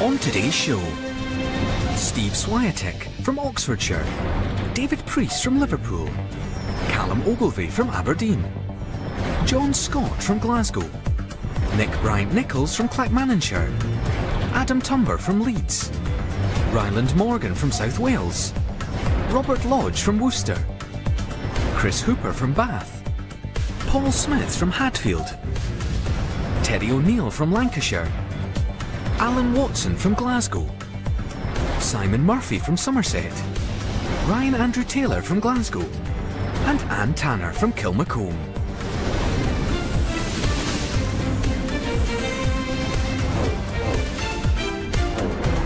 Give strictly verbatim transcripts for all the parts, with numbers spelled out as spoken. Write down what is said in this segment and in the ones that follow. On today's show, Steve Swiatek from Oxfordshire, David Priest from Liverpool, Callum Ogilvie from Aberdeen, John Scott from Glasgow, Nick Bryant-Nichols from Clackmannanshire, Adam Tumber from Leeds, Ryland Morgan from South Wales, Robert Lodge from Worcester, Chris Hooper from Bath, Paul Smith from Hatfield, Terry O'Neill from Lancashire, Alan Watson from Glasgow, Simon Murphy from Somerset, Ryan Andrew Taylor from Glasgow, and Anne Tanner from Kilmacombe.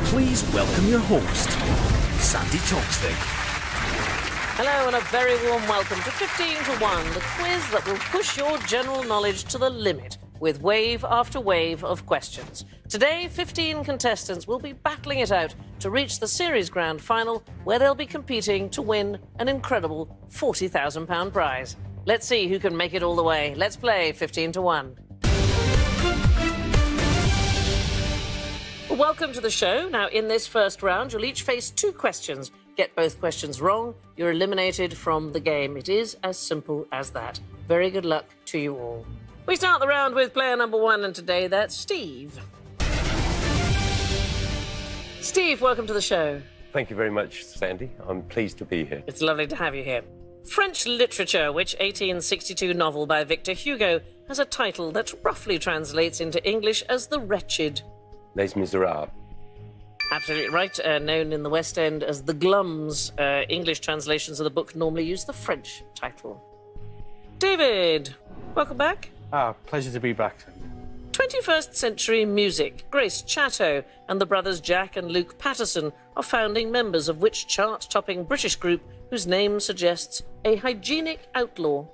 Please welcome your host, Sandi Toksvig. Hello and a very warm welcome to fifteen to one, the quiz that will push your general knowledge to the limit with wave after wave of questions. Today, fifteen contestants will be battling it out to reach the series grand final where they'll be competing to win an incredible forty thousand pounds prize. Let's see who can make it all the way. Let's play fifteen to one. Welcome to the show. Now, in this first round, you'll each face two questions. Get both questions wrong, you're eliminated from the game. It is as simple as that. Very good luck to you all. We start the round with player number one, and today that's Steve. Steve, welcome to the show. Thank you very much, Sandy. I'm pleased to be here. It's lovely to have you here. French literature, which eighteen sixty-two novel by Victor Hugo has a title that roughly translates into English as The Wretched. Les Miserables. Absolutely right, uh, known in the West End as The Glums. Uh, English translations of the book normally use the French title. David, welcome back. Ah, pleasure to be back. twenty-first century music. Grace Chatto and the brothers Jack and Luke Patterson are founding members of which chart-topping British group whose name suggests a hygienic outlaw?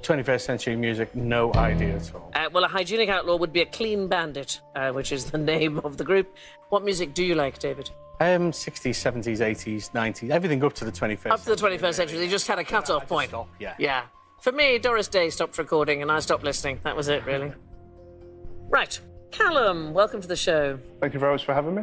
twenty-first century music, no idea at all. Uh, well, a hygienic outlaw would be a Clean Bandit, uh, which is the name of the group. What music do you like, David? Um, sixties, seventies, eighties, nineties, everything up to the twenty-first. Up to the twenty-first century, century. They just had a cut-off yeah, point. Stopped, yeah. Yeah. For me, Doris Day stopped recording and I stopped listening. That was it, really. Right. Callum, welcome to the show. Thank you very much for having me.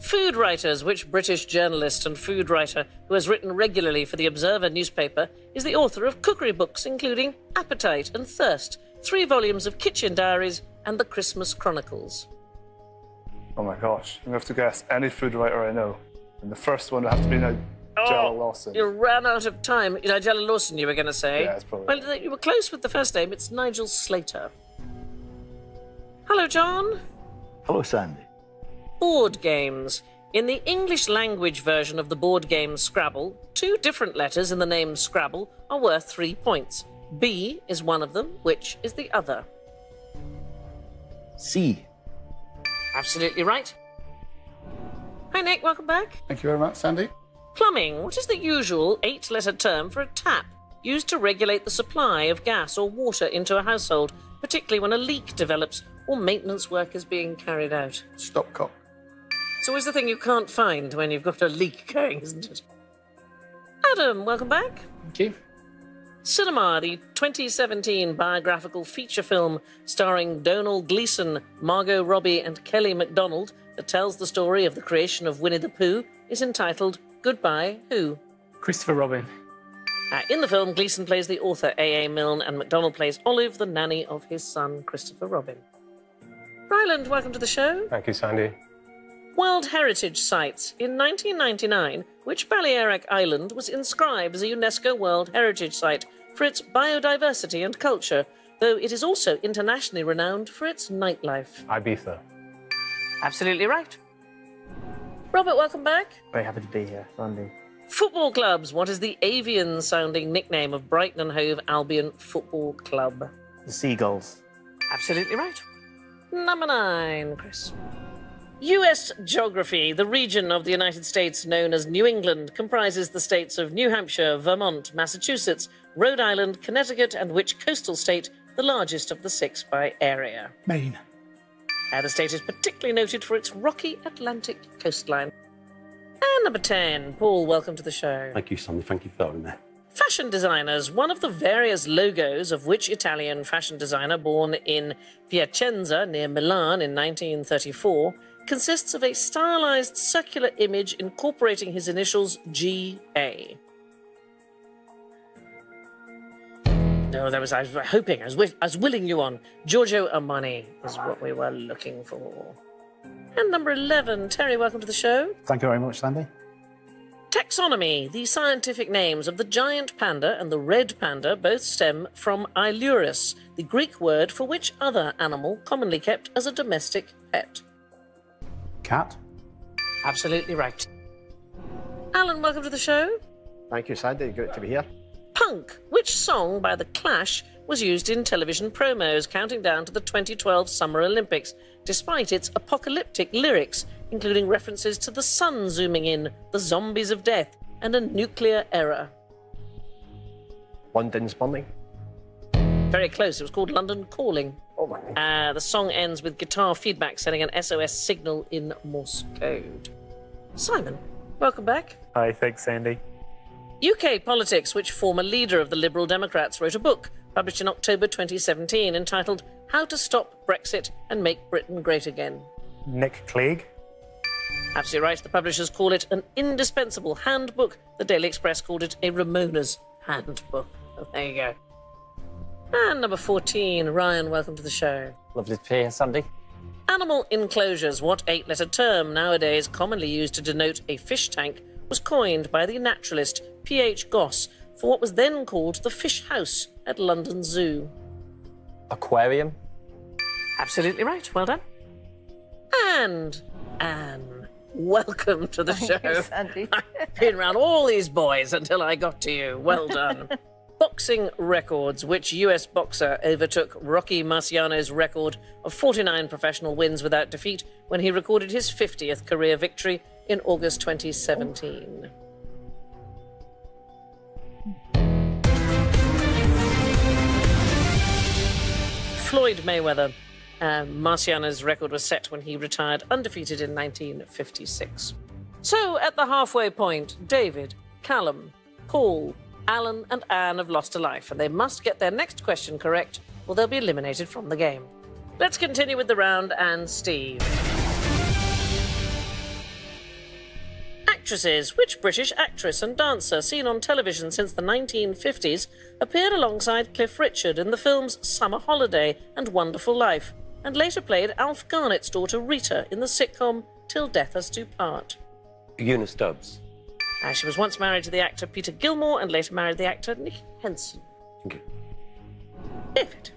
Food Writers, which British journalist and food writer who has written regularly for the Observer newspaper is the author of cookery books including Appetite and Thirst, three volumes of Kitchen Diaries and The Christmas Chronicles? Oh my gosh, I'm going to have to guess any food writer I know. And the first one would have to be Nigella oh, Lawson. You ran out of time. Nigella Lawson, you were going to say? Yeah, it's probably... Well, right. You were close with the first name. It's Nigel Slater. Hello, John. Hello, Sandy. Board games. In the English language version of the board game Scrabble, two different letters in the name Scrabble are worth three points. B is one of them, which is the other? C. Absolutely right. Hi, Nick, welcome back. Thank you very much, Sandy. Plumbing. What is the usual eight-letter term for a tap used to regulate the supply of gas or water into a household, particularly when a leak develops or maintenance work is being carried out? Stopcock. It's always the thing you can't find when you've got a leak going, isn't it? Adam, welcome back. Thank you. Cinema, the twenty seventeen biographical feature film starring Donal Gleason, Margot Robbie and Kelly MacDonald that tells the story of the creation of Winnie the Pooh, is entitled Goodbye Who? Christopher Robin. Uh, in the film, Gleason plays the author A A Milne and MacDonald plays Olive, the nanny of his son Christopher Robin. Ryland, welcome to the show. Thank you, Sandy. World Heritage Sites. In nineteen ninety-nine, which Balearic Island was inscribed as a UNESCO World Heritage Site for its biodiversity and culture, though it is also internationally renowned for its nightlife? Ibiza. Absolutely right. Robert, welcome back. Very happy to be here, Sandy. Football clubs. What is the avian-sounding nickname of Brighton and Hove Albion Football Club? The Seagulls. Absolutely right. Number nine, Chris. U S geography. The region of the United States known as New England comprises the states of New Hampshire, Vermont, Massachusetts, Rhode Island, Connecticut, and which coastal state, the largest of the six by area? Maine. Uh, the state is particularly noted for its rocky Atlantic coastline. And number ten, Paul, welcome to the show. Thank you, Sandy. Thank you for having me. fashion designers, one of the various logos of which Italian fashion designer born in Piacenza near Milan in nineteen thirty-four consists of a stylized circular image incorporating his initials G A. No, that was, I was hoping, I was, I was willing you on. Giorgio Armani is what we were looking for. And number eleven, Terry, welcome to the show. Thank you very much, Sandy. Taxonomy. The scientific names of the giant panda and the red panda both stem from Ilurus, the Greek word for which other animal commonly kept as a domestic pet? Cat. Absolutely right. Alan, welcome to the show. Thank you, Sandy. Good to be here. Punk. Which song by The Clash was used in television promos counting down to the twenty twelve Summer Olympics, despite its apocalyptic lyrics, including references to the sun zooming in, the zombies of death, and a nuclear error? London's Burning. Very close. It was called London Calling. Oh, my. Uh, the song ends with guitar feedback sending an S O S signal in Morse code. Simon, welcome back. Hi, thanks, Sandy. U K politics, which former leader of the Liberal Democrats wrote a book published in October twenty seventeen entitled How to Stop Brexit and Make Britain Great Again? Nick Clegg. Absolutely right. The publishers call it an indispensable handbook. The Daily Express called it a Ramona's handbook. There you go. And number fourteen, Ryan, welcome to the show. Lovely to be here, Sandy. Animal enclosures, what eight-letter term nowadays commonly used to denote a fish tank, was coined by the naturalist P H Goss for what was then called the fish house at London Zoo? Aquarium. Absolutely right. Well done. And Anne, welcome to the Thank show. You, Sandy. I've been around all these boys until I got to you. Well done. Boxing records. Which U S boxer overtook Rocky Marciano's record of forty-nine professional wins without defeat when he recorded his fiftieth career victory in August twenty seventeen? Oh. Floyd Mayweather. Uh, Marciano's record was set when he retired undefeated in nineteen fifty-six. So, at the halfway point, David, Callum, Paul, Alan and Anne have lost a life, and they must get their next question correct or they'll be eliminated from the game. Let's continue with the round and Steve. Actresses. Which British actress and dancer seen on television since the nineteen fifties appeared alongside Cliff Richard in the films Summer Holiday and Wonderful Life, and later played Alf Garnett's daughter Rita in the sitcom Till Death Us Do Part? Una Stubbs. Uh, she was once married to the actor Peter Gilmore and later married the actor Nick Henson. Okay. David.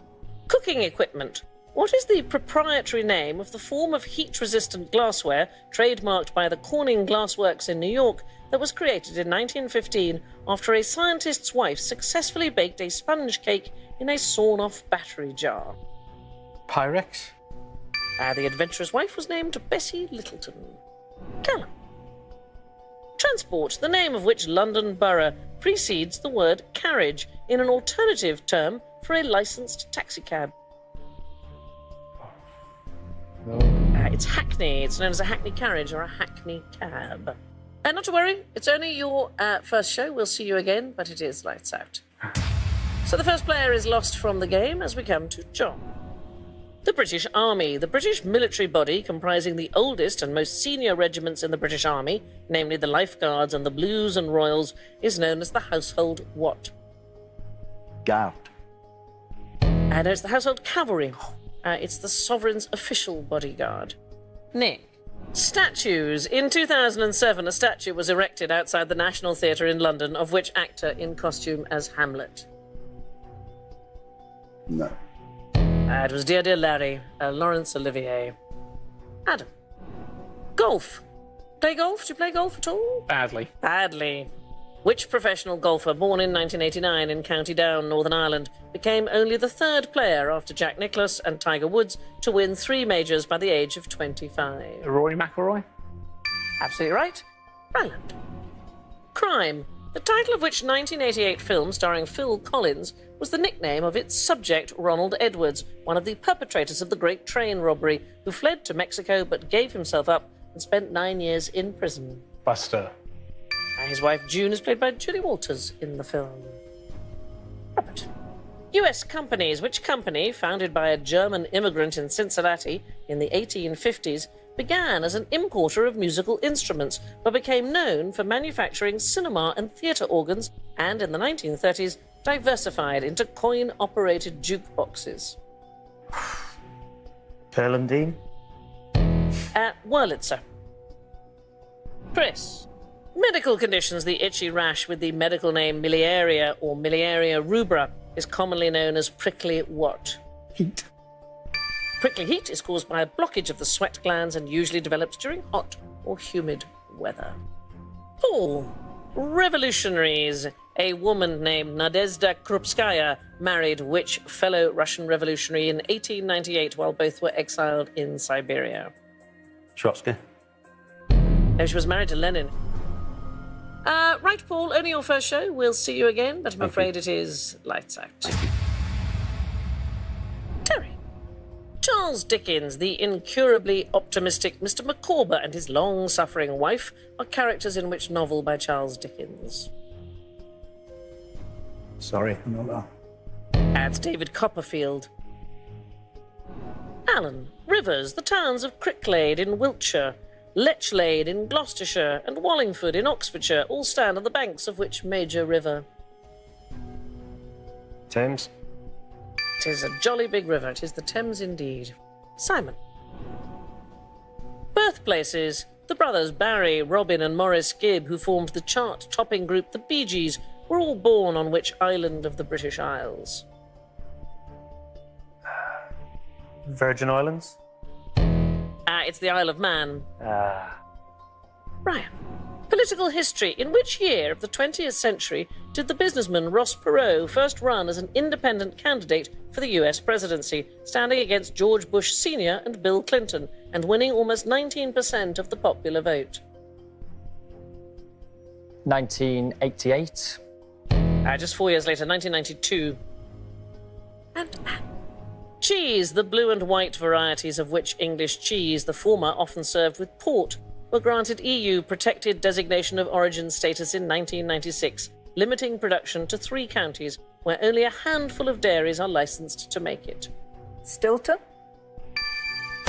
Cooking equipment. What is the proprietary name of the form of heat-resistant glassware trademarked by the Corning Glassworks in New York that was created in nineteen fifteen after a scientist's wife successfully baked a sponge cake in a sawn-off battery jar? Pyrex. Uh, the adventurer's wife was named Bessie Littleton. Callum. Transport, the name of which London borough precedes the word carriage in an alternative term for a licensed taxicab? No. Uh, it's Hackney. It's known as a Hackney carriage or a Hackney cab. Uh, not to worry, it's only your uh, first show. We'll see you again, but it is lights out. So the first player is lost from the game as we come to John. The British Army. The British military body comprising the oldest and most senior regiments in the British Army, namely the Lifeguards and the Blues and Royals, is known as the Household what? Guard. Uh, no, it's the Household Cavalry. Uh, it's the Sovereign's official bodyguard. Nick. Statues. In two thousand seven, a statue was erected outside the National Theatre in London of which actor in costume as Hamlet? No. Uh, it was Dear Dear Larry, uh, Laurence Olivier. Adam. Golf. Play golf? Do you play golf at all? Badly. Badly. Which professional golfer, born in nineteen eighty-nine in County Down, Northern Ireland, became only the third player after Jack Nicklaus and Tiger Woods to win three majors by the age of twenty-five? Rory McIlroy. Absolutely right. Ryland. Crime. The title of which nineteen eighty-eight film starring Phil Collins was the nickname of its subject, Ronald Edwards, one of the perpetrators of the Great Train Robbery, who fled to Mexico but gave himself up and spent nine years in prison? Buster. His wife June is played by Julie Walters in the film. U S companies. Which company, founded by a German immigrant in Cincinnati in the eighteen fifties, began as an importer of musical instruments, but became known for manufacturing cinema and theatre organs, and in the nineteen thirties, diversified into coin-operated jukeboxes? Perlandine? At Wurlitzer. Chris. Medical conditions. The itchy rash with the medical name miliaria or miliaria rubra is commonly known as prickly what? Heat. Prickly heat is caused by a blockage of the sweat glands and usually develops during hot or humid weather. Paul. Revolutionaries. A woman named Nadezhda Krupskaya married which fellow Russian revolutionary in eighteen ninety-eight while both were exiled in Siberia? Trotsky. No, she was married to Lenin. Uh, right, Paul, only your first show. We'll see you again, but I'm Thank afraid you. It is lights out. Thank you. Terry. Charles Dickens, the incurably optimistic Mister Micawber and his long-suffering wife are characters in which novel by Charles Dickens? Sorry, I'm not there. That's David Copperfield. Alan. Rivers, the towns of Cricklade in Wiltshire, Lechlade in Gloucestershire and Wallingford in Oxfordshire all stand on the banks of which major river? Thames. It is a jolly big river. It is the Thames indeed. Simon. Birthplaces. The brothers Barry, Robin and Maurice Gibb, who formed the chart-topping group The Bee Gees, were all born on which island of the British Isles? Virgin Islands? Ah, uh, it's the Isle of Man. Ah. Brian. Political history. In which year of the twentieth century did the businessman Ross Perot first run as an independent candidate for the U S presidency, standing against George Bush Senior and Bill Clinton, and winning almost nineteen percent of the popular vote? nineteen eighty-eight. Uh, just four years later, nineteen ninety-two. And, and. Cheese, the blue and white varieties of which English cheese, the former often served with port, were granted E U protected designation of origin status in nineteen ninety-six, limiting production to three counties where only a handful of dairies are licensed to make it. Stilton?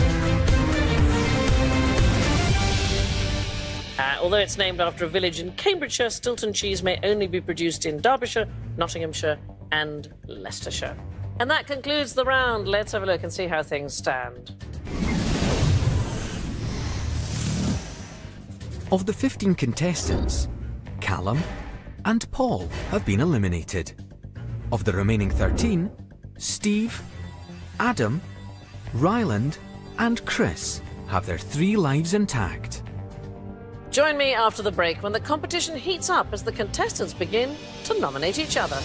Uh, although it's named after a village in Cambridgeshire, Stilton cheese may only be produced in Derbyshire, Nottinghamshire and Leicestershire. And that concludes the round. Let's have a look and see how things stand. Of the fifteen contestants, Callum and Paul have been eliminated. Of the remaining thirteen, Steve, Adam, Ryland and Chris have their three lives intact. Join me after the break when the competition heats up as the contestants begin to nominate each other.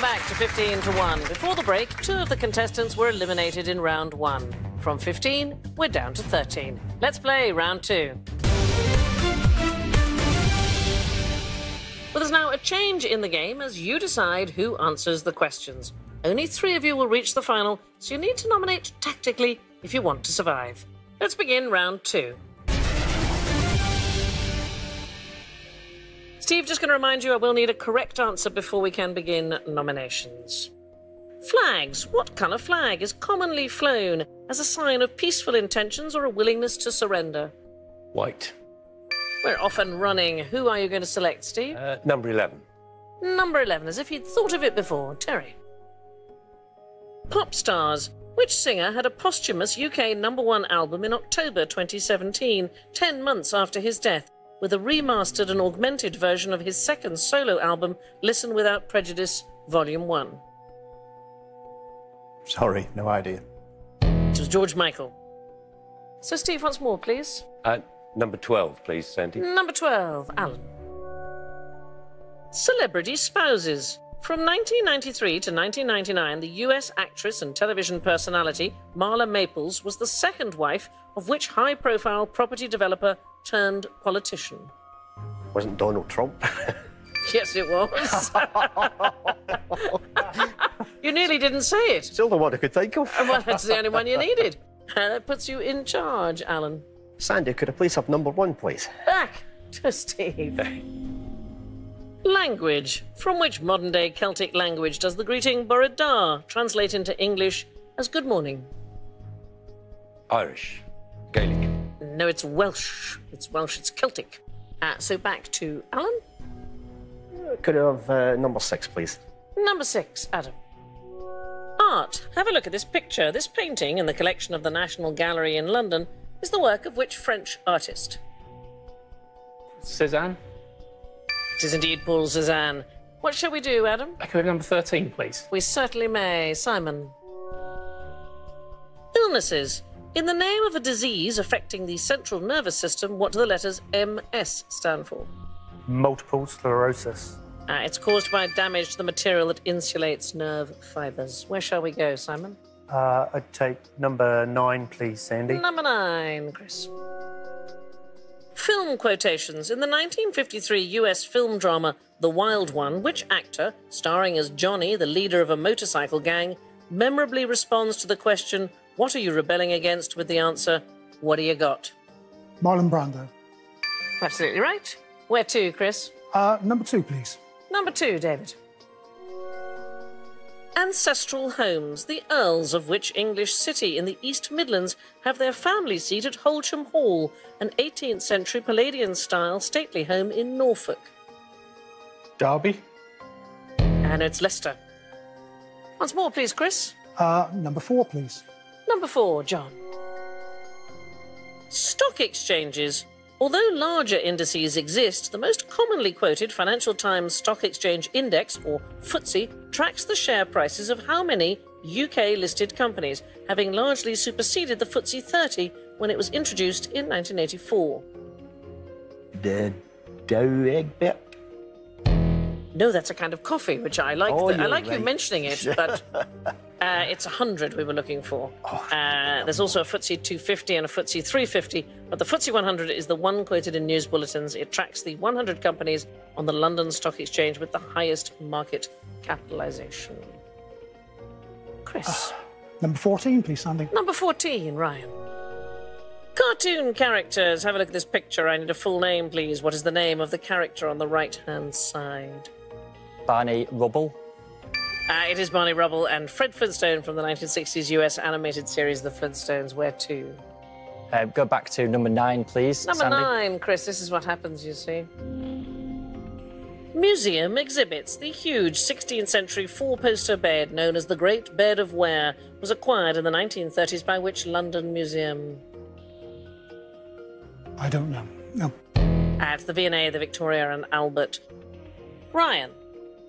Back to fifteen to one. Before the break, two of the contestants were eliminated in round one. From fifteen, we're down to thirteen. Let's play round two. Well, there's now a change in the game as you decide who answers the questions. Only three of you will reach the final, so you need to nominate tactically if you want to survive. Let's begin round two. Steve, just going to remind you, I will need a correct answer before we can begin nominations. Flags. What colour flag is commonly flown as a sign of peaceful intentions or a willingness to surrender? White. We're off and running. Who are you going to select, Steve? Uh, number eleven. Number eleven, as if you'd thought of it before. Terry. Pop stars. Which singer had a posthumous U K number one album in October twenty seventeen, ten months after his death, with a remastered and augmented version of his second solo album, Listen Without Prejudice, Volume one. Sorry, no idea. It was George Michael. So, Steve, once more, please. Uh, number twelve, please, Sandy. Number twelve, Alan. Celebrity spouses. From nineteen ninety-three to nineteen ninety-nine, the U S actress and television personality Marla Maples was the second wife of which high-profile property developer turned politician? Wasn't Donald Trump? Yes, it was. You nearly didn't say it. Still the one I could think of. Well, that's the only one you needed. And that puts you in charge, Alan. Sandy, could I please have number one, please? Back to Steve. Language. From which modern-day Celtic language does the greeting Borodar translate into English as good morning? Irish. Gaelic. No, it's Welsh. It's Welsh, it's Celtic. Uh, so back to Alan. Could I have uh, number six, please? Number six, Adam. Art. Have a look at this picture. This painting in the collection of the National Gallery in London is the work of which French artist? Cézanne. It is indeed Paul Cézanne. What shall we do, Adam? I could have number thirteen, please. We certainly may. Simon. Illnesses. In the name of a disease affecting the central nervous system, what do the letters M S stand for? Multiple sclerosis. Uh, it's caused by damage to the material that insulates nerve fibres. Where shall we go, Simon? Uh, I'd take number nine, please, Sandy. Number nine, Chris. Film quotations. In the nineteen fifty-three U S film drama The Wild One, which actor, starring as Johnny, the leader of a motorcycle gang, memorably responds to the question, what are you rebelling against, with the answer, what do you got? Marlon Brando. Absolutely right. Where to, Chris? Uh, number two, please. Number two, David. Ancestral homes. The Earls of which English city in the East Midlands have their family seat at Holcham Hall, an eighteenth century Palladian-style stately home in Norfolk? Derby. And it's Leicester. Once more, please, Chris. Uh, number four, please. Number four, John. Stock exchanges. Although larger indices exist, the most commonly quoted Financial Times Stock Exchange Index, or footsie, tracks the share prices of how many U K-listed companies, having largely superseded the footsie thirty when it was introduced in nineteen eighty-four. The Dow Egbert? No, that's a kind of coffee, which I like. Oh, the, I like right. you mentioning it, but... Uh, it's one hundred we were looking for. Oh, uh, there's also a footsie two fifty and a footsie three fifty, but the footsie one hundred is the one quoted in news bulletins. It tracks the one hundred companies on the London Stock Exchange with the highest market capitalisation. Chris. Uh, number fourteen, please, Sandy. Number fourteen, Ryan. Cartoon characters. Have a look at this picture. I need a full name, please. What is the name of the character on the right-hand side? Barney Rubble. Uh, it is Barney Rubble and Fred Flintstone from the nineteen sixties U S animated series The Flintstones. Where to? Uh, go back to number nine, please. Number Sandy. nine, Chris. This is what happens, you see. Museum exhibits. The huge sixteenth century four-poster bed known as the Great Bed of Ware was acquired in the nineteen thirties by which London museum? I don't know. No. Uh, it's the V and A, the Victoria and Albert. Ryan.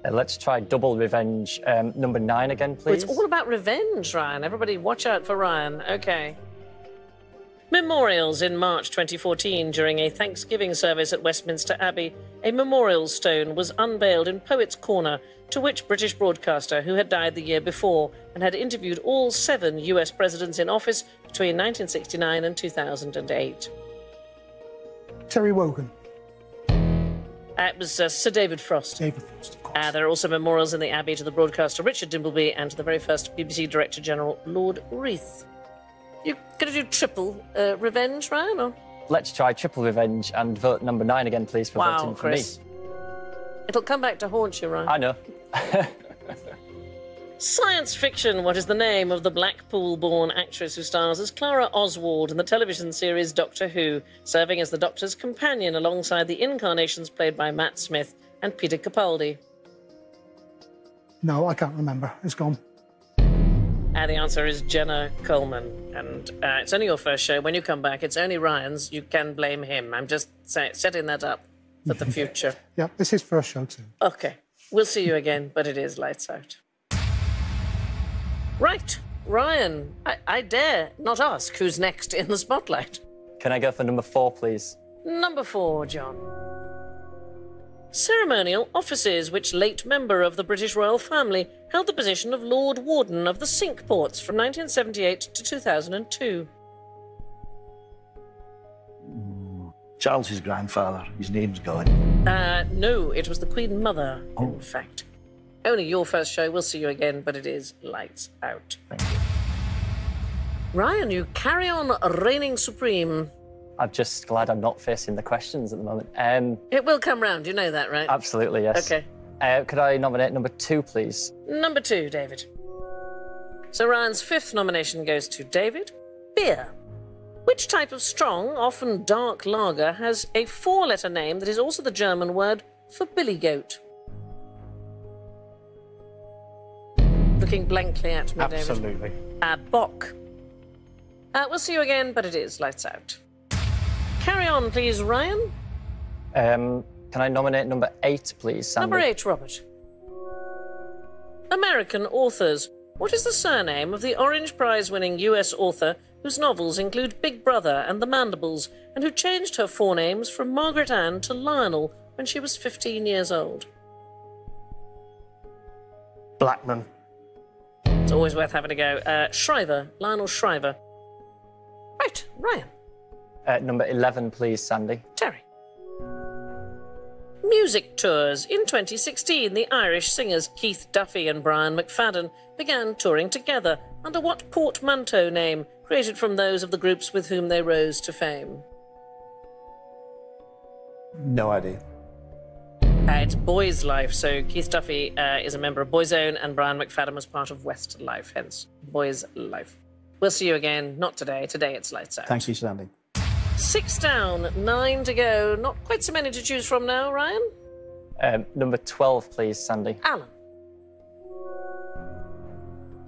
Uh, let's try double revenge. Um, number nine again, please. Oh, it's all about revenge, Ryan. Everybody watch out for Ryan. OK. Memorials. In March twenty fourteen, during a Thanksgiving service at Westminster Abbey, a memorial stone was unveiled in Poets' Corner, to which British broadcaster who had died the year before and had interviewed all seven U S presidents in office between nineteen sixty-nine and two thousand eight? Terry Wogan. Uh, it was uh, Sir David Frost. David Frost, of course. Uh, there are also memorials in the Abbey to the broadcaster Richard Dimbleby and to the very first B B C Director-General, Lord Reith. You're going to do triple uh, revenge, Ryan, or...? Let's try triple revenge and vote number nine again, please, for wow, voting for Chris. me. It'll come back to haunt you, Ryan. I know. Science fiction. What is the name of the Blackpool-born actress who stars as Clara Oswald in the television series Doctor Who, serving as the Doctor's companion alongside the incarnations played by Matt Smith and Peter Capaldi? No, I can't remember. It's gone. And the answer is Jenna Coleman. And uh, it's only your first show. When you come back, it's only Ryan's. You can blame him. I'm just setting that up for the future. Yeah, it's his first show, too. OK. We'll see you again, but it is lights out. Right, Ryan, I, I dare not ask who's next in the spotlight. Can I go for number four, please? Number four, John. Ceremonial offices. Which late member of the British royal family held the position of Lord Warden of the Cinque Ports from nineteen seventy-eight to two thousand two? Mm, Charles's grandfather. His name's gone. Uh, no, it was the Queen Mother, oh. in fact. Only your first show. We'll see you again, but it is lights out. Thank you. Ryan, you carry on reigning supreme. I'm just glad I'm not facing the questions at the moment. Um, it will come round, you know that, right? Absolutely, yes. OK. Uh, could I nominate number two, please? Number two, David. So Ryan's fifth nomination goes to David. Beer. Which type of strong, often dark lager, has a four-letter name that is also the German word for billy goat? Looking blankly at me, absolutely. David. Absolutely. A bock. Uh, we'll see you again, but it is lights out. Carry on, please, Ryan. Um, can I nominate number eight, please, Sandy? Number eight, Robert. American authors. What is the surname of the Orange Prize-winning U S author whose novels include Big Brother and The Mandibles, and who changed her forenames from Margaret Ann to Lionel when she was fifteen years old? Blackman. It's always worth having a go. Uh, Shriver, Lionel Shriver. Right, Ryan. Uh, number eleven, please, Sandy. Terry. Music tours. In twenty sixteen, the Irish singers Keith Duffy and Brian McFadden began touring together under what portmanteau name, created from those of the groups with whom they rose to fame? No idea. Uh, it's Boyzlife, so Keith Duffy uh, is a member of Boyzone and Brian McFadden was part of Westlife, hence Boyzlife. We'll see you again, not today. Today it's lights out. Thank you, Sandy. Six down, nine to go. Not quite so many to choose from now, Ryan. Um, number twelve, please, Sandy. Alan.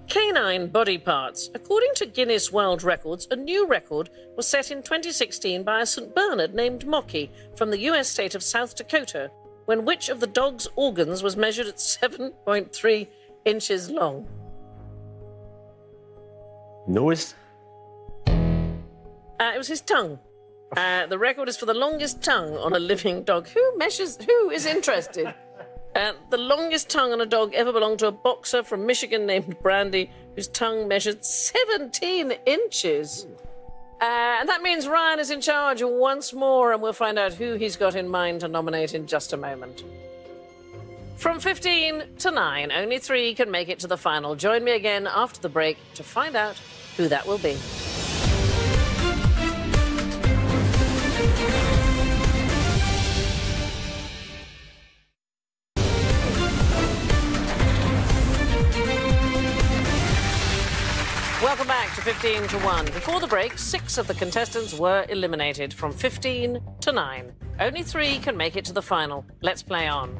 Canine body parts. According to Guinness World Records, a new record was set in twenty sixteen by a Saint Bernard named Mocky from the U S state of South Dakota, when which of the dog's organs was measured at seven point three inches long? Nose? Uh, it was his tongue. Uh, the record is for the longest tongue on a living dog. Who measures... Who is interested? Uh, the longest tongue on a dog ever belonged to a boxer from Michigan named Brandy, whose tongue measured seventeen inches. Uh, and that means Ryan is in charge once more, and we'll find out who he's got in mind to nominate in just a moment. From fifteen to nine, only three can make it to the final. Join me again after the break to find out who that will be. Welcome back to fifteen to one. Before the break, six of the contestants were eliminated from fifteen to nine. Only three can make it to the final. Let's play on.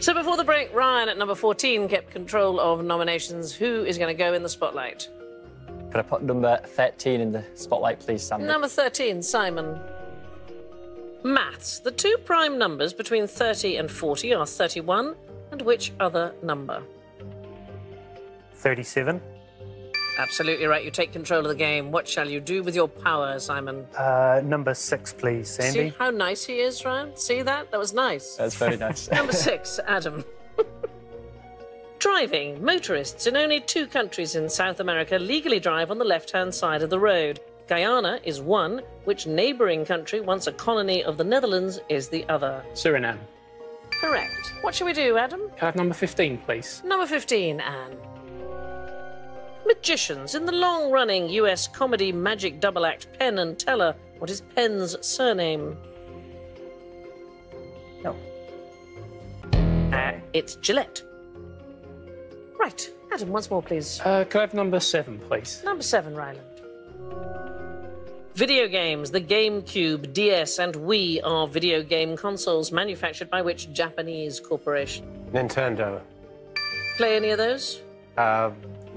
So before the break, Ryan at number fourteen kept control of nominations. Who is going to go in the spotlight? Could I put number thirteen in the spotlight, please, Simon? Number thirteen, Simon. Maths. The two prime numbers between thirty and forty are thirty-one... and which other number? thirty-seven. Absolutely right. You take control of the game. What shall you do with your power, Simon? Uh, number six, please, Sandy. See how nice he is, Ryan? See that? That was nice. That's very nice. Number six, Adam. Driving. Motorists in only two countries in South America legally drive on the left-hand side of the road. Guyana is one. Which neighbouring country, once a colony of the Netherlands, is the other? Suriname. Correct. What shall we do, Adam? Can I have number fifteen, please? Number fifteen, Anne. Magicians. In the long-running U S comedy magic double act Penn and Teller, what is Penn's surname? No. Uh, it's Gillette. Right. Adam, once more, please. Uh, can I have number seven, please? Number seven, Ryland. Video games. The GameCube, D S and Wii are video game consoles manufactured by which Japanese corporation? Nintendo. Play any of those? Uh,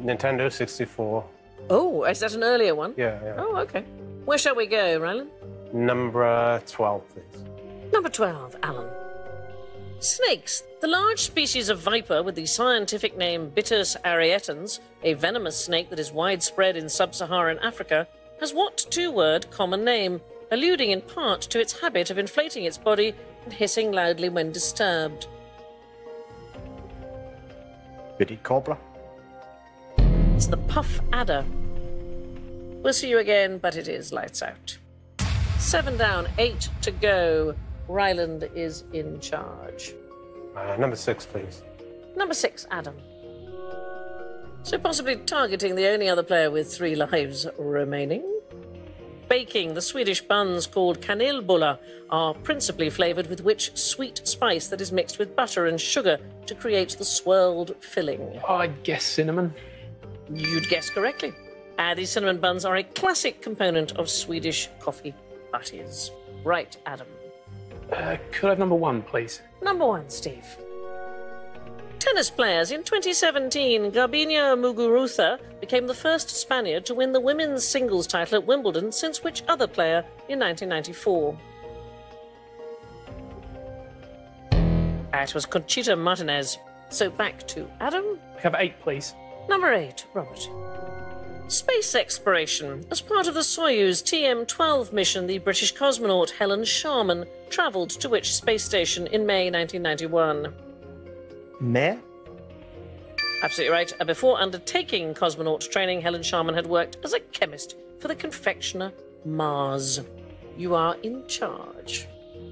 Nintendo sixty-four. Oh, is that an earlier one? Yeah, yeah. Oh, OK. Where shall we go, Rylan? Number twelve, please. Number twelve, Alan. Snakes. The large species of viper with the scientific name Bittus arietans, a venomous snake that is widespread in sub-Saharan Africa, has what two-word common name, alluding in part to its habit of inflating its body and hissing loudly when disturbed? Bitty cobra. It's the puff adder. We'll see you again, but it is lights out. Seven down, eight to go. Ryland is in charge. Uh, number six, please. Number six, Adam. So possibly targeting the only other player with three lives remaining. Baking, the Swedish buns called kanelbullar are principally flavoured with which sweet spice that is mixed with butter and sugar to create the swirled filling? I'd guess cinnamon. You'd guess correctly. Uh, these cinnamon buns are a classic component of Swedish coffee butties. Right, Adam. Uh, could I have number one, please? Number one, Steve. Tennis players. In twenty seventeen, Garbiñe Muguruza became the first Spaniard to win the women's singles title at Wimbledon, since which other player in nineteen ninety-four? That was Conchita Martinez. So back to Adam. I have eight, please. Number eight, Robert. Space exploration. As part of the Soyuz T M twelve mission, the British cosmonaut Helen Sharman travelled to which space station in May nineteen ninety-one? Mir? Absolutely right. Before undertaking cosmonaut training, Helen Sharman had worked as a chemist for the confectioner Mars. You are in charge.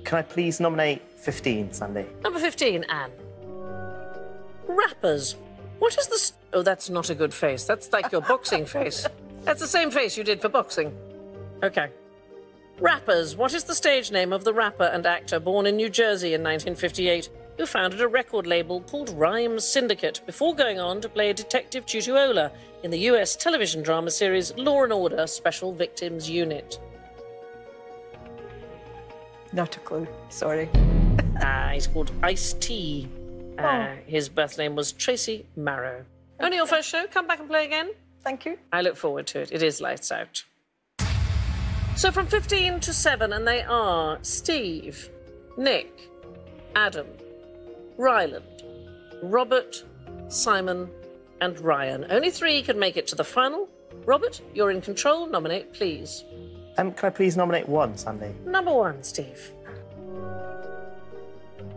Can I please nominate fifteen, Sandy? Number fifteen, Anne. Rappers. What is this? Oh, that's not a good face. That's like your boxing face. That's the same face you did for boxing. OK. Rappers. What is the stage name of the rapper and actor born in New Jersey in nineteen fifty-eight who founded a record label called Rhyme Syndicate before going on to play Detective Tutuola in the U S television drama series Law and Order Special Victims Unit? Not a clue. Sorry. Ah, uh, he's called Ice-T. Uh, his birth name was Tracy Marrow. Only your first show. Come back and play again. Thank you. I look forward to it. It is lights out. So from fifteen to seven, and they are Steve, Nick, Adam, Ryland, Robert, Simon and Ryan. Only three can make it to the final. Robert, you're in control. Nominate, please. Um, can I please nominate one, Sandy? Number one, Steve.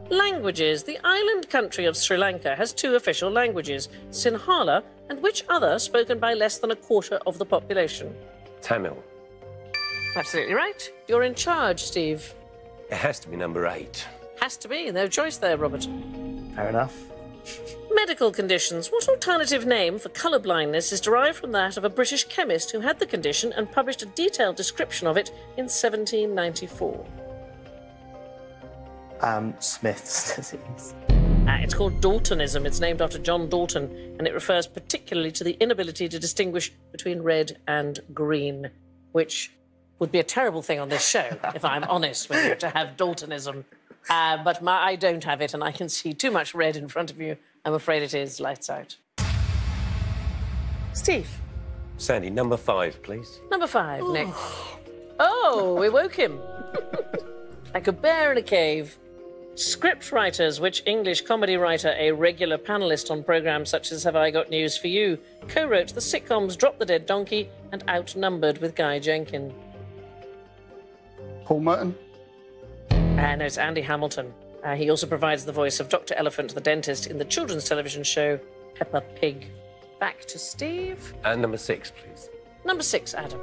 Languages. The island country of Sri Lanka has two official languages, Sinhala and which other, spoken by less than a quarter of the population? Tamil. Absolutely right. You're in charge, Steve. It has to be number eight. Has to be. No choice there, Robert. Fair enough. Medical conditions. What alternative name for colour blindness is derived from that of a British chemist who had the condition and published a detailed description of it in seventeen ninety-four? Um, Smith's disease. Uh, it's called Daltonism. It's named after John Dalton, and it refers particularly to the inability to distinguish between red and green, which would be a terrible thing on this show, if I'm honest with you, to have Daltonism. Uh, but my, I don't have it, and I can see too much red in front of you. I'm afraid it is lights out. Steve. Sandy, number five, please. Number five, Ooh. Nick. Oh, we woke him. Like a bear in a cave. Script writers. Which English comedy writer, a regular panellist on programmes such as Have I Got News For You, co-wrote the sitcoms Drop the Dead Donkey and Outnumbered with Guy Jenkin? Paul Merton. Uh, no, it's Andy Hamilton. Uh, he also provides the voice of Doctor Elephant the Dentist in the children's television show Peppa Pig. Back to Steve. And number six, please. Number six, Adam.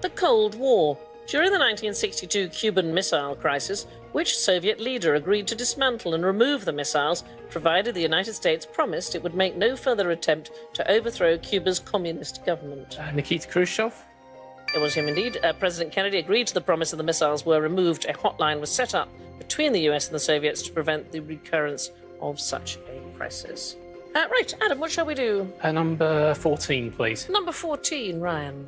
The Cold War. During the nineteen sixty-two Cuban Missile Crisis, which Soviet leader agreed to dismantle and remove the missiles, provided the United States promised it would make no further attempt to overthrow Cuba's communist government? Uh, Nikita Khrushchev? It was him indeed. Uh, President Kennedy agreed to the promise and the missiles were removed. A hotline was set up between the U S and the Soviets to prevent the recurrence of such a crisis. Uh, right, Adam, what shall we do? Uh, number fourteen, please. Number fourteen, Ryan.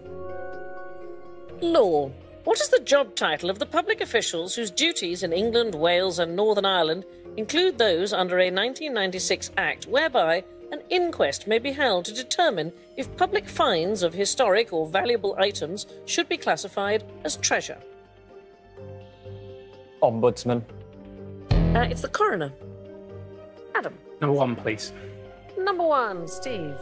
Law. What is the job title of the public officials whose duties in England, Wales and Northern Ireland include those under a nineteen ninety-six Act whereby an inquest may be held to determine if public finds of historic or valuable items should be classified as treasure? Ombudsman. Uh, it's the coroner. Adam. Number one, please. Number one, Steve.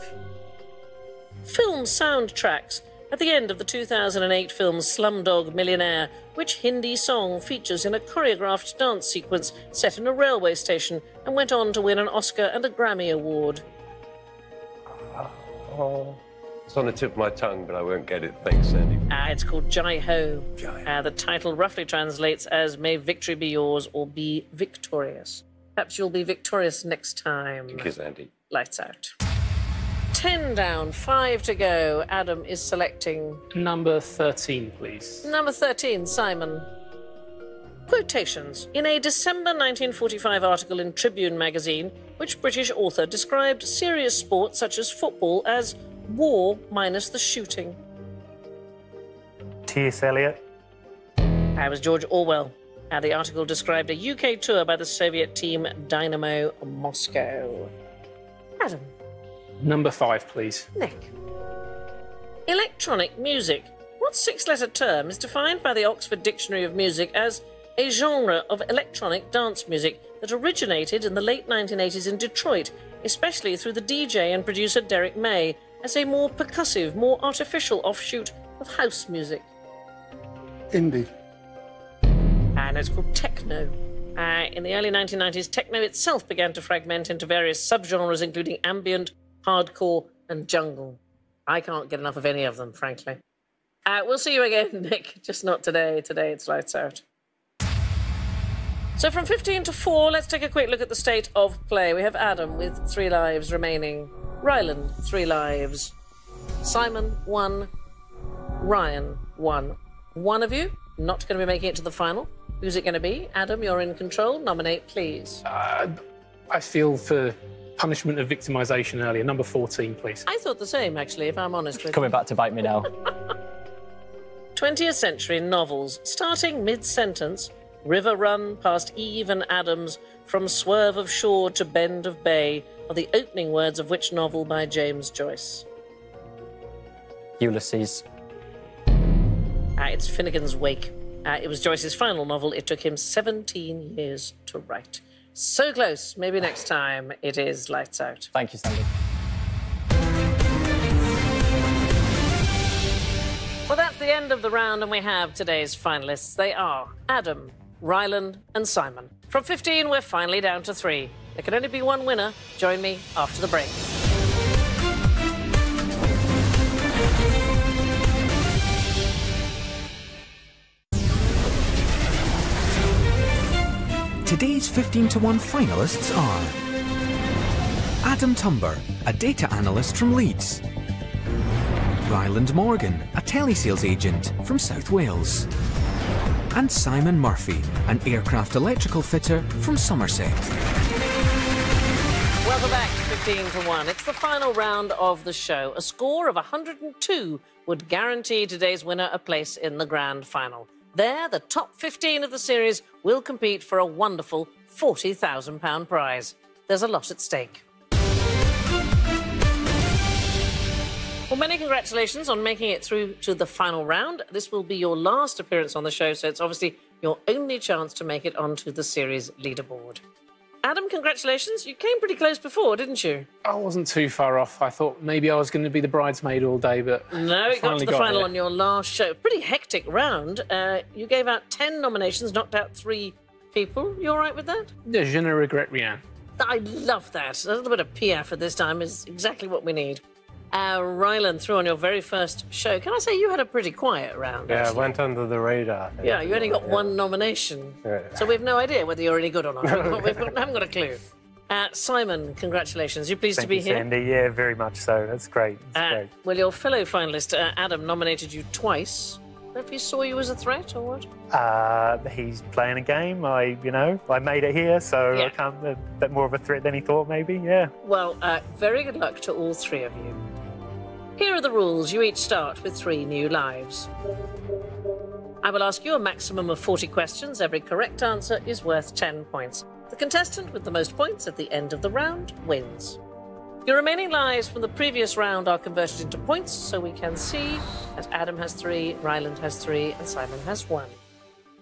Film soundtracks. At the end of the two thousand eight film Slumdog Millionaire, which Hindi song features in a choreographed dance sequence set in a railway station and went on to win an Oscar and a Grammy Award? Oh. It's on the tip of my tongue, but I won't get it. Thanks, Sandy. Uh, it's called Jai Ho. Jai. Uh, the title roughly translates as May Victory Be Yours or Be Victorious. Perhaps you'll be victorious next time. Thank you, Sandy. Lights out. Ten down, five to go. Adam is selecting... Number thirteen, please. Number thirteen, Simon. Quotations. In a December nineteen forty-five article in Tribune magazine, which British author described serious sports such as football as war minus the shooting? T S Eliot. That was George Orwell. And the article described a U K tour by the Soviet team Dynamo Moscow. Adam. Number five, please. Nick. Electronic music. What six-letter term is defined by the Oxford Dictionary of Music as a genre of electronic dance music that originated in the late nineteen eighties in Detroit, especially through the D J and producer Derek May, as a more percussive, more artificial offshoot of house music? Indie. And it's called techno. Uh, in the early nineteen nineties, techno itself began to fragment into various subgenres, including ambient, hardcore, and jungle. I can't get enough of any of them, frankly. Uh, we'll see you again, Nick, just not today. Today it's lights out. So from fifteen to four, let's take a quick look at the state of play. We have Adam with three lives remaining. Ryland, three lives. Simon, one. Ryan, one. One of you not going to be making it to the final. Who's it going to be? Adam, you're in control. Nominate, please. Uh, I feel for punishment of victimisation earlier. Number fourteen, please. I thought the same, actually, if I'm honest with Coming you. Coming back to bite me now. twentieth century novels. Starting mid-sentence, River Run past Eve and Adams, From Swerve of Shore to Bend of Bay, are the opening words of which novel by James Joyce? Ulysses. Uh, it's Finnegan's Wake. Uh, it was Joyce's final novel. It took him seventeen years to write. So close. Maybe next time it is lights out. Thank you, Sandy. Well, that's the end of the round, and we have today's finalists. They are Adam, Ryland, and Simon. From fifteen, we're finally down to three. There can only be one winner. Join me after the break. Today's fifteen to one finalists are... Adam Tumber, a data analyst from Leeds. Ryland Morgan, a telesales agent from South Wales. And Simon Murphy, an aircraft electrical fitter from Somerset. Welcome back to fifteen to one. It's the final round of the show. A score of one hundred and two would guarantee today's winner a place in the grand final. There, the top fifteen of the series will compete for a wonderful forty thousand pounds prize. There's a lot at stake. Well, many congratulations on making it through to the final round. This will be your last appearance on the show, so it's obviously your only chance to make it onto the series leaderboard. Adam, congratulations. You came pretty close before, didn't you? I wasn't too far off. I thought maybe I was going to be the bridesmaid all day, but... No, it got to the final on your last show. Pretty hectic round. Uh, you gave out ten nominations, knocked out three people. You all right with that? Yeah, je ne regrette rien. I love that. A little bit of Piaf at this time is exactly what we need. Uh, Ryland, through on your very first show. Can I say you had a pretty quiet round? Yeah, actually. Went under the radar. Yeah, you only got yeah. one nomination. Yeah. So we've no idea whether you're any good or not. We've got, haven't got a clue. Uh, Simon, congratulations. You pleased Thank to be you, here? Sandy. Yeah, very much so. That's great. That's uh, great. Well, your fellow finalist, uh, Adam, nominated you twice. If he saw you as a threat or what? Uh, he's playing a game. I, you know, I made it here, so yeah. I can't... A bit more of a threat than he thought, maybe, yeah. Well, uh, very good luck to all three of you. Here are the rules. You each start with three new lives. I will ask you a maximum of forty questions. Every correct answer is worth ten points. The contestant with the most points at the end of the round wins. Your remaining lives from the previous round are converted into points, so we can see that Adam has three, Ryland has three, and Simon has one.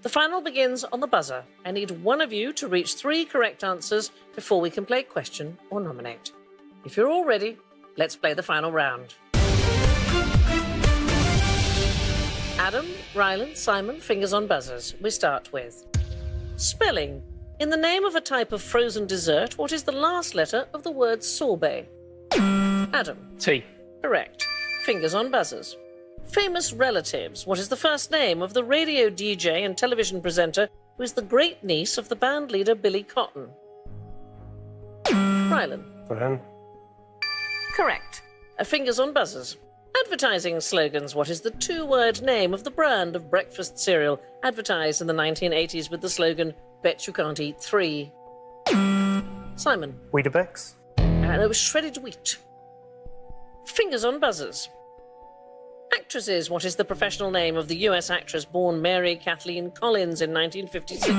The final begins on the buzzer. I need one of you to reach three correct answers before we can play question or nominate. If you're all ready, let's play the final round. Adam, Ryland, Simon, fingers on buzzers. We start with spelling. In the name of a type of frozen dessert, what is the last letter of the word sorbet? Adam. T. Correct. fingers on buzzers. Famous relatives. What is the first name of the radio D J and television presenter who is the great-niece of the band leader Billy Cotton? Rylan. Brennan. Correct. A fingers on buzzers. Advertising slogans. What is the two-word name of the brand of breakfast cereal advertised in the nineteen eighties with the slogan, bet you can't eat three? Simon. Weetabix. And it was shredded wheat. Fingers on buzzers. Actresses. What is the professional name of the U S actress born Mary Kathleen Collins in nineteen fifty-six?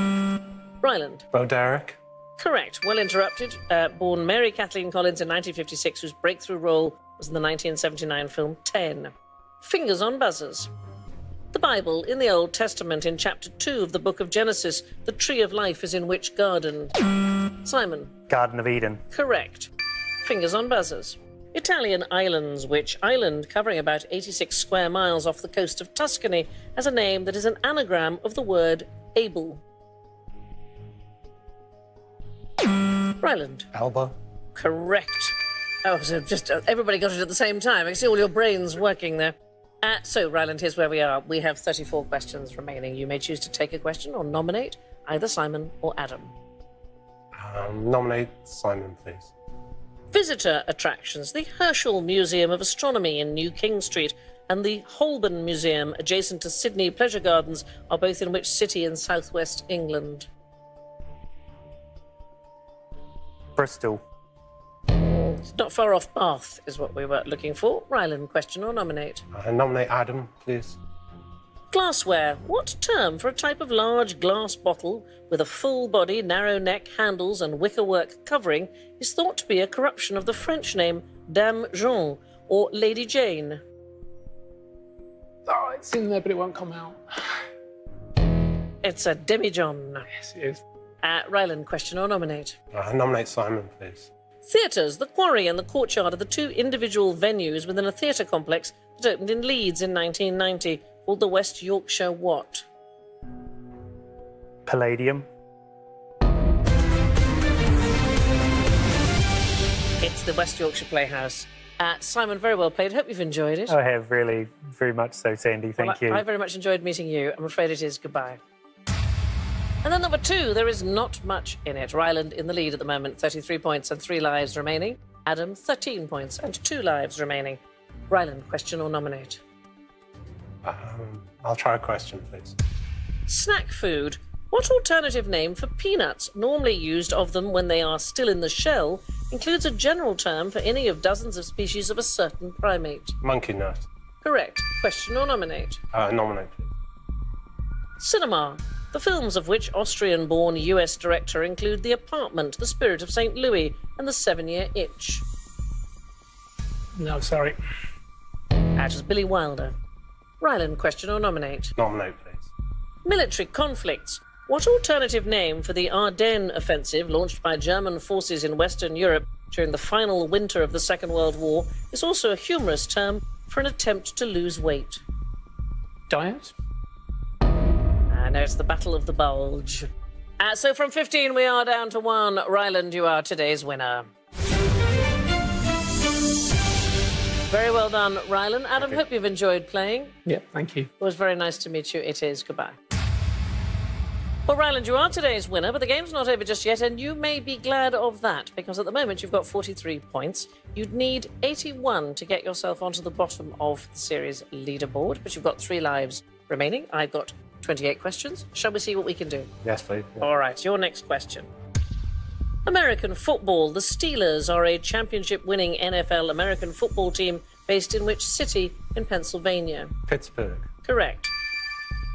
Ryland. Bo Derek. Correct. Well interrupted. Uh, born Mary Kathleen Collins in nineteen fifty-six, whose breakthrough role was in the nineteen seventy-nine film ten. Fingers on buzzers. The Bible, in the Old Testament, in chapter two of the book of Genesis, the tree of life is in which garden? Simon. Garden of Eden. Correct. Fingers on buzzers. Italian islands, which island, covering about eighty-six square miles off the coast of Tuscany, has a name that is an anagram of the word able? Ryland. Alba. Correct. Oh, so just uh, everybody got it at the same time. I can see all your brains working there. Uh, so, Ryland, here's where we are. We have thirty-four questions remaining. You may choose to take a question or nominate either Simon or Adam. Um, nominate Simon, please. Visitor attractions. The Herschel Museum of Astronomy in New King Street and the Holborn Museum adjacent to Sydney Pleasure Gardens are both in which city in southwest England? Bristol. It's not far off Bath, is what we were looking for. Ryland, question or nominate? Uh, nominate Adam, please. Glassware. What term for a type of large glass bottle with a full body, narrow neck, handles and wickerwork covering is thought to be a corruption of the French name Dame Jean or Lady Jane? Oh, it's in there, but it won't come out. It's a demijohn. Yes, it is. Uh, Ryland, question or nominate? Uh, nominate Simon, please. Theatres. The Quarry and the Courtyard are the two individual venues within a theatre complex that opened in Leeds in nineteen ninety, called the West Yorkshire what? Palladium. It's the West Yorkshire Playhouse. Uh, Simon, very well played. Hope you've enjoyed it. I have, really, very much so, Sandy. Thank well, you. I, I very much enjoyed meeting you. I'm afraid it is goodbye. And then number two, there is not much in it. Ryland in the lead at the moment, thirty-three points and three lives remaining. Adam, thirteen points and two lives remaining. Ryland, question or nominate? Um, I'll try a question, please. Snack food. What alternative name for peanuts, normally used of them when they are still in the shell, includes a general term for any of dozens of species of a certain primate? Monkey nut. Correct. Question or nominate? Uh, nominate, please. Cinema. The films of which Austrian-born U S director include The Apartment, The Spirit of Saint Louis and The Seven-Year Itch? No, sorry. That was Billy Wilder. Ryland, question or nominate? Nominate, please. Military conflicts. What alternative name for the Ardennes offensive launched by German forces in Western Europe during the final winter of the Second World War is also a humorous term for an attempt to lose weight? Diet? I know, it's the Battle of the Bulge. Uh, so from fifteen, we are down to one. Ryland, you are today's winner. Very well done, Ryland. Adam, you. Hope you've enjoyed playing. Yeah, thank you. It was very nice to meet you. It is. Goodbye. Well, Ryland, you are today's winner, but the game's not over just yet, and you may be glad of that, because at the moment you've got forty-three points. You'd need eighty-one to get yourself onto the bottom of the series leaderboard, but you've got three lives remaining. I've got twenty-eight questions. Shall we see what we can do? Yes, please. Yeah. All right, your next question. American football. The Steelers are a championship-winning N F L American football team based in which city in Pennsylvania? Pittsburgh. Correct.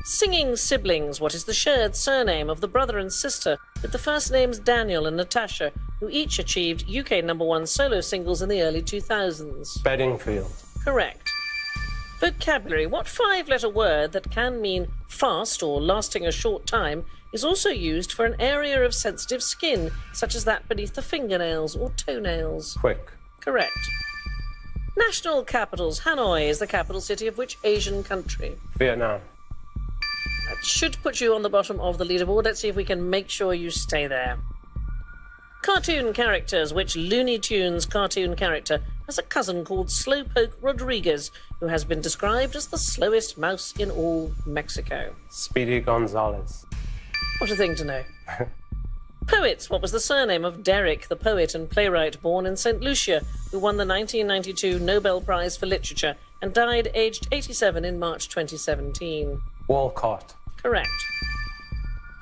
Singing siblings. What is the shared surname of the brother and sister with the first names Daniel and Natasha, who each achieved U K number one solo singles in the early two thousands? Bedingfield. Correct. Vocabulary. What five-letter word that can mean fast or lasting a short time is also used for an area of sensitive skin, such as that beneath the fingernails or toenails? Quick. Correct. National capitals. Hanoi is the capital city of which Asian country? Vietnam. That should put you on the bottom of the leaderboard. Let's see if we can make sure you stay there. Cartoon characters. Which Looney Tunes cartoon character has a cousin called Slowpoke Rodriguez, who has been described as the slowest mouse in all Mexico. Speedy Gonzalez. What a thing to know. Poets. What was the surname of Derrick, the poet and playwright born in Saint Lucia, who won the nineteen ninety-two Nobel Prize for Literature and died aged eighty-seven in March twenty seventeen? Walcott. Correct.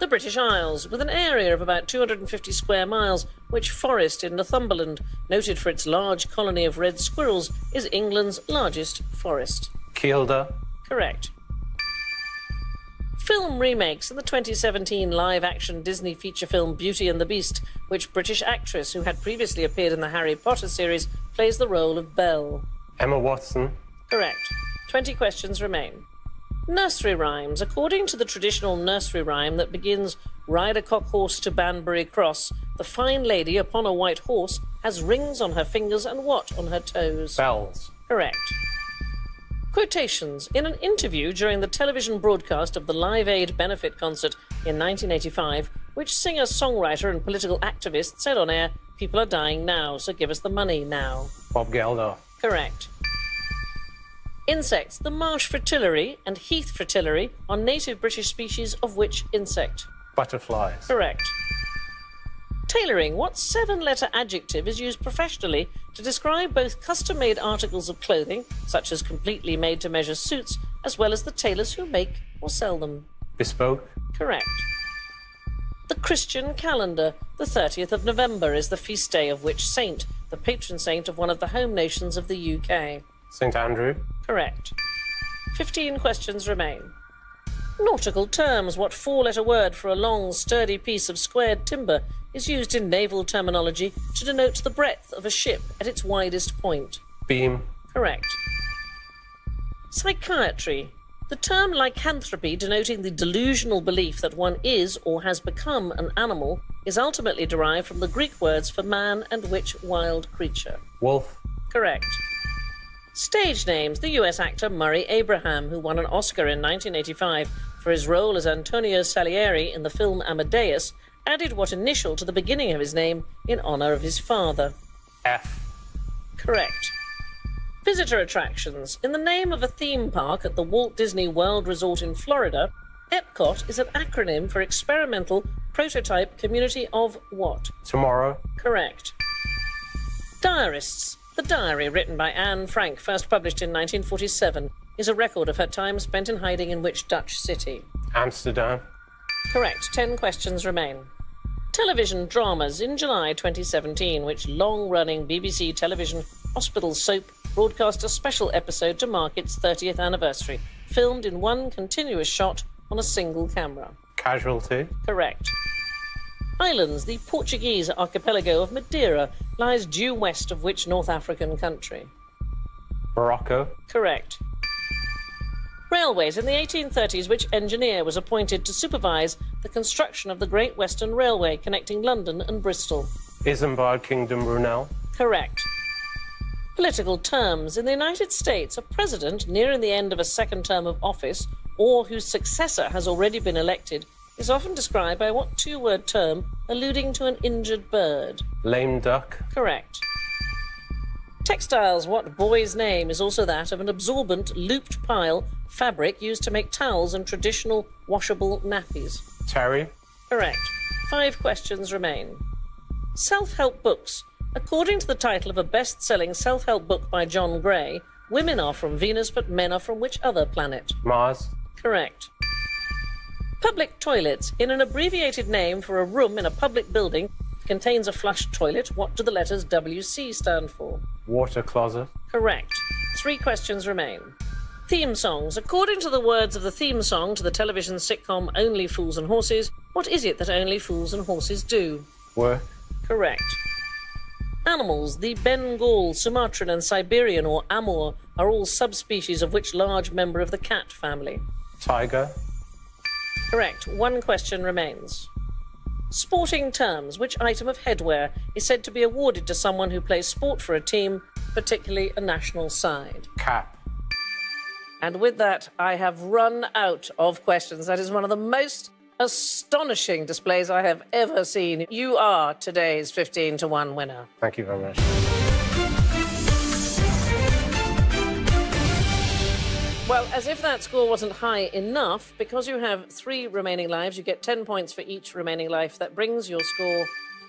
The British Isles, with an area of about two hundred fifty square miles, which forest in Northumberland, noted for its large colony of red squirrels, is England's largest forest. Kielder. Correct. Film remakes. In the twenty seventeen live-action Disney feature film Beauty and the Beast, which British actress who had previously appeared in the Harry Potter series plays the role of Belle? Emma Watson. Correct. twenty questions remain. Nursery rhymes. According to the traditional nursery rhyme that begins, "Ride a cock horse to Banbury Cross," the fine lady upon a white horse has rings on her fingers and what on her toes? Bells. Correct. Quotations. In an interview during the television broadcast of the Live Aid benefit concert in nineteen eighty-five, which singer, songwriter and political activist said on air, "People are dying now, so give us the money now"? Bob Geldof. Correct. Insects. The marsh fritillary and heath fritillary are native British species of which insect? Butterflies. Correct. Tailoring. What seven-letter adjective is used professionally to describe both custom-made articles of clothing, such as completely made-to-measure suits, as well as the tailors who make or sell them? Bespoke. Correct. The Christian calendar. The thirtieth of November is the feast day of which saint, the patron saint of one of the home nations of the U K? Saint Andrew. Correct. fifteen questions remain. Nautical terms. What four-letter word for a long, sturdy piece of squared timber is used in naval terminology to denote the breadth of a ship at its widest point? Beam. Correct. Psychiatry. The term lycanthropy, denoting the delusional belief that one is or has become an animal, is ultimately derived from the Greek words for man and which wild creature? Wolf. Correct. Stage names. The U S actor Murray Abraham, who won an Oscar in nineteen eighty-five for his role as Antonio Salieri in the film Amadeus, added what initial to the beginning of his name in honor of his father? F. Correct. Visitor attractions. In the name of a theme park at the Walt Disney World Resort in Florida, EPCOT is an acronym for Experimental Prototype Community of what? Tomorrow. Correct. Diarists. The diary, written by Anne Frank, first published in nineteen forty-seven, is a record of her time spent in hiding in which Dutch city? Amsterdam. Correct. Ten questions remain. Television dramas. In July twenty seventeen, which long-running B B C television hospital soap broadcast a special episode to mark its thirtieth anniversary, filmed in one continuous shot on a single camera? Casualty. Correct. Islands. The Portuguese archipelago of Madeira lies due west of which North African country? Morocco. Correct. Railways. In the eighteen thirties, which engineer was appointed to supervise the construction of the Great Western Railway connecting London and Bristol? Isambard Kingdom Brunel. Correct. Political terms. In the United States, a president nearing the end of a second term of office, or whose successor has already been elected, is often described by what two-word term alluding to an injured bird? Lame duck. Correct. Textiles. What boy's name is also that of an absorbent, looped pile fabric used to make towels and traditional washable nappies? Terry. Correct. Five questions remain. Self-help books. According to the title of a best-selling self-help book by John Gray, women are from Venus, but men are from which other planet? Mars. Correct. Public toilets. In an abbreviated name for a room in a public building that contains a flush toilet, what do the letters W C stand for? Water closet. Correct. Three questions remain. Theme songs. According to the words of the theme song to the television sitcom Only Fools and Horses, what is it that only fools and horses do? Work. Correct. Animals. The Bengal, Sumatran and Siberian, or Amur, are all subspecies of which large member of the cat family? Tiger. Correct. One question remains. Sporting terms. Which item of headwear is said to be awarded to someone who plays sport for a team, particularly a national side? Cap. And with that, I have run out of questions. That is one of the most astonishing displays I have ever seen. You are today's fifteen to one winner. Thank you very much. Well, as if that score wasn't high enough, because you have three remaining lives, you get ten points for each remaining life. That brings your score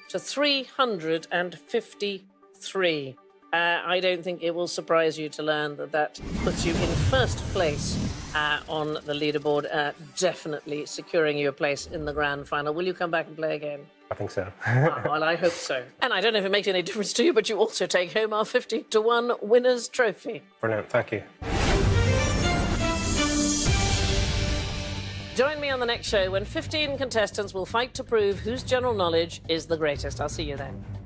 to three hundred fifty-three. Uh, I don't think it will surprise you to learn that that puts you in first place uh, on the leaderboard, uh, definitely securing you a place in the grand final. Will you come back and play again? I think so. Ah, well, I hope so. And I don't know if it makes any difference to you, but you also take home our fifty to one winner's trophy. Brilliant, thank you. Join me on the next show when fifteen contestants will fight to prove whose general knowledge is the greatest. I'll see you then.